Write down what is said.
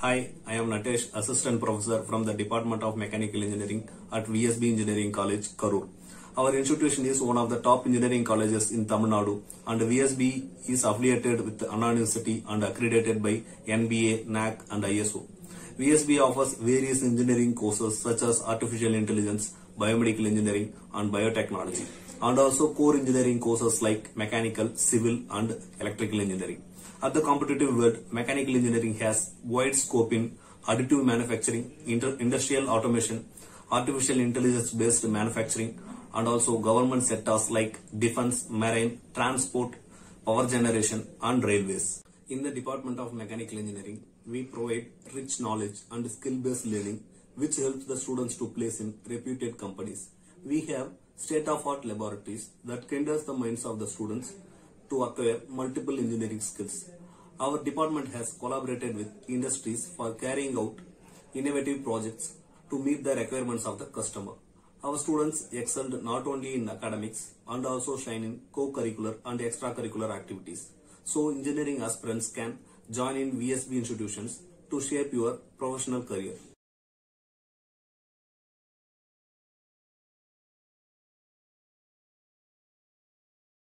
Hi, I am Natesh, Assistant Professor from the Department of Mechanical Engineering at VSB Engineering College, Karur. Our institution is one of the top engineering colleges in Tamil Nadu, and VSB is affiliated with Anna University and accredited by NBA, NAAC and ISO. VSB offers various engineering courses such as Artificial Intelligence, Biomedical Engineering and Bio-Technology, and also core engineering courses like Mechanical, Civil and Electrical Engineering. At the competitive world, Mechanical Engineering has wide scope in additive manufacturing, industrial automation, artificial intelligence based manufacturing, and also government sectors like defense, marine, transport, power generation and railways. In the Department of Mechanical Engineering, we provide rich knowledge and skill-based learning which helps the students to place in reputed companies. We have state-of-art laboratories that kindles the minds of the students to acquire multiple engineering skills. Our department has collaborated with industries for carrying out innovative projects to meet the requirements of the customer. Our students excelled not only in academics and also shine in co-curricular and extracurricular activities. So engineering aspirants can join in VSB institutions to shape your professional career.